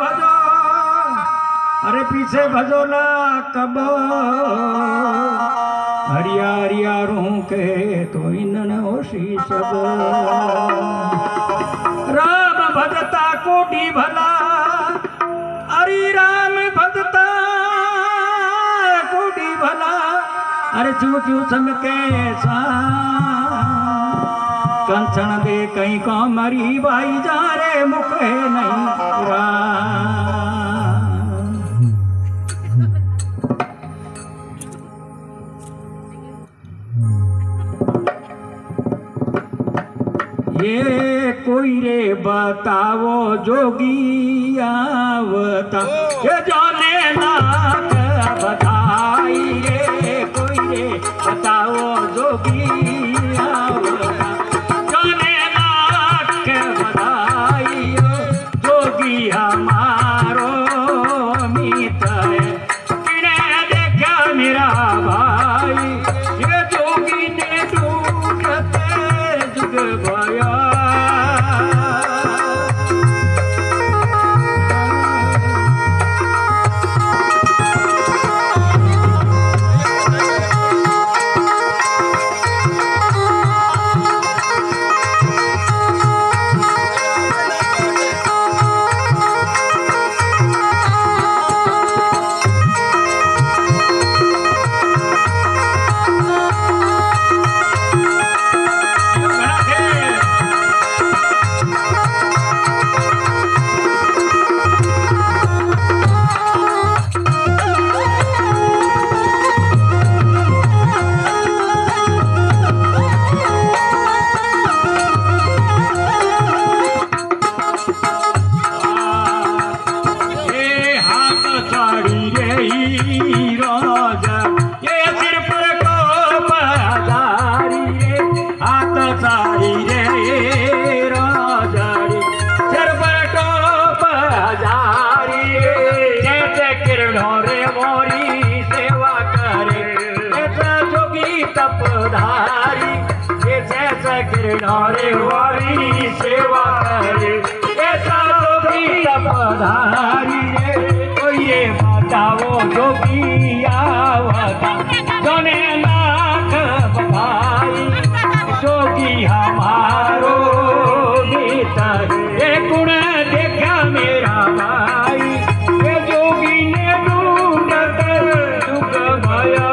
भजो, अरे पीछे भजो ना कबो, हरिया हरिया रू के तो इन होशी सबो। राम भजता कोटि भला, अरे राम भजता कोटि भला, अरे चू चू चमके सा कंचन दे कहीं को मरी भाई जा रे मुखे नहीं राम। ये कोई रे बतावो जोगी आवता, ये जाने नाक बताई रे कोई रे बतावो जोगी रे वारी सेवा करे ऐसा जोगी तपधारी रे, तो ये बताओ जोगी आवता जोने नाक बताई जोगी हमारो भीतर ये गुण देखा मेरा भाई ये जोगी ने ढूंढत दुख भया।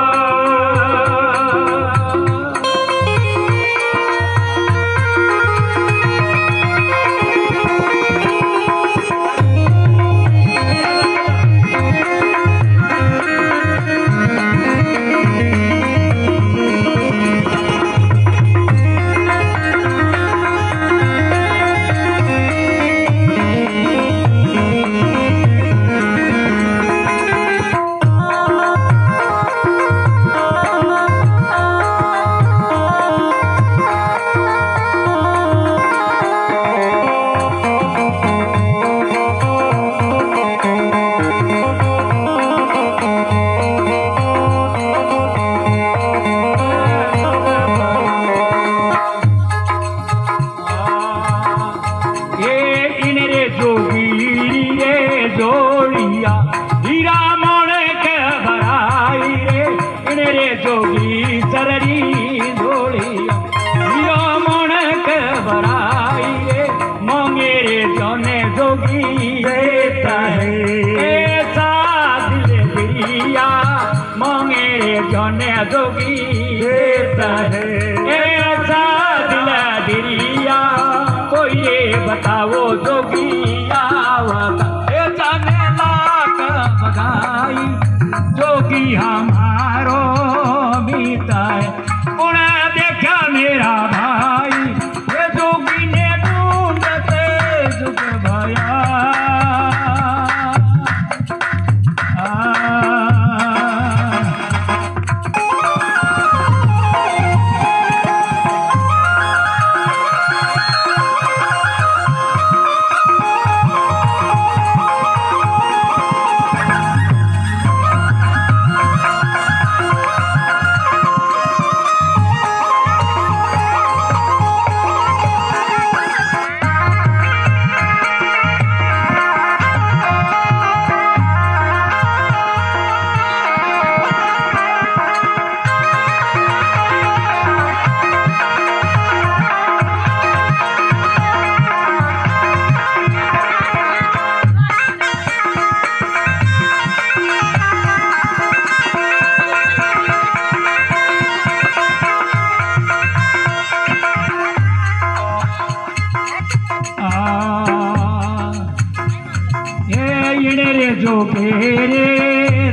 रे जो फेरे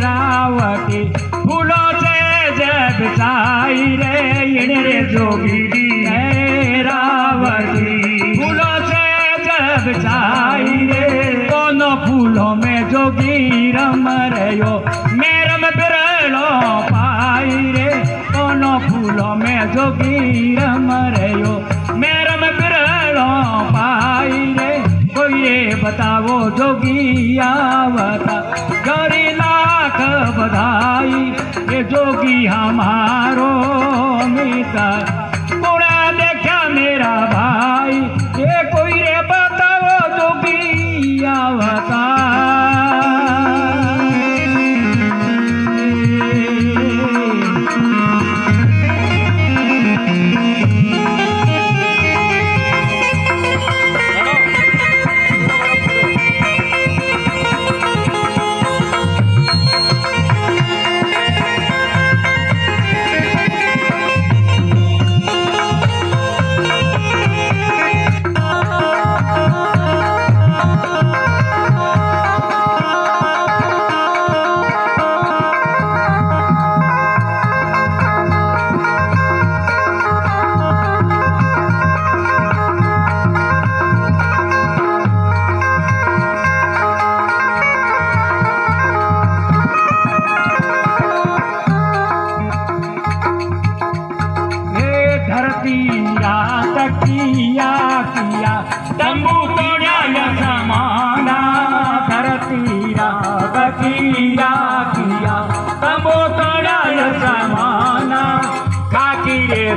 रावती फूलों से जय बिछाई रे इण रे जो गिरी है रावती फूलों से जय बिछाई रे दोनों फूलों में जो गिरम रे यो मेरम बिरलो पाई रे दोनों फूलों में जो गिरम रे यो मेरम बिरलो पाई रे ये बताओ जोगिया बता गरी लाख बधाई ये जोगी हमारो मिता पूरा देखा मेरा भाई ये कोई रे बताओ जोगिया बता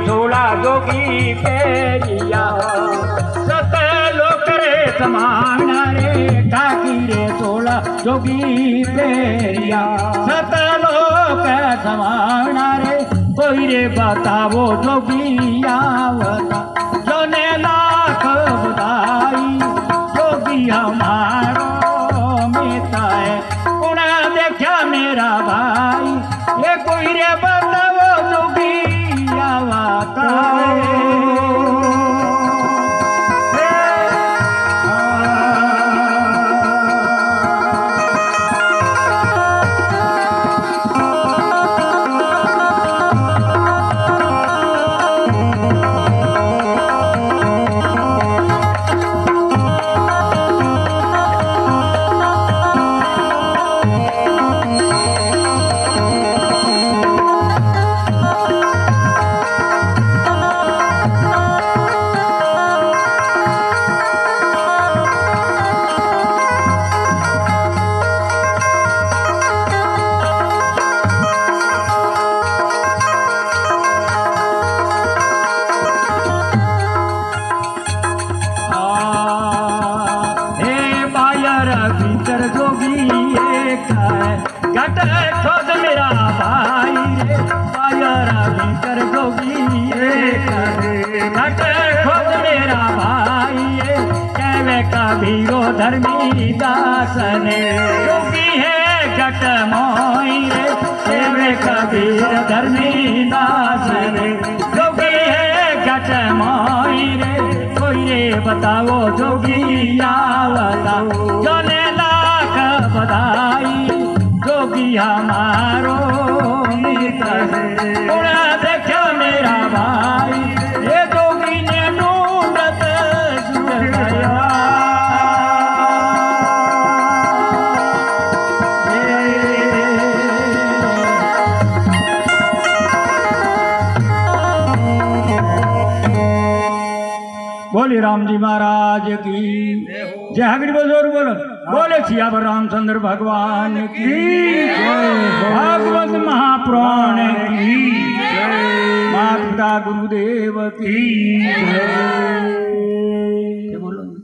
झोला जोगी पेरिया सते लोक रे समाना रे काकी रे झोला जोगी पेरिया सते लोक समाना रे कोई रे बताओ जोगिया बता जोने लाख बधाई जोगी हमारा मिता है कुणा देखा मेरा भाई ये कोई रे बताओ जोगी वीरो धर्मी दासने जोगी है जट मोई रे कबीर धर्मी दासने जोगी है जट मोई रे कोई ये बताओ जोगिया बताओ जोने लाख बधाई जोगी हमारो मित्र पूरा देखो मेरा भाई ये जोगी ने नूरत सुरया बोले राम जी महाराज की जय। हगड़ी बजोर बोलो बोले सियावर रामचंद्र भगवान की भागवत महापुराण की माता गुरुदेव की बोलो।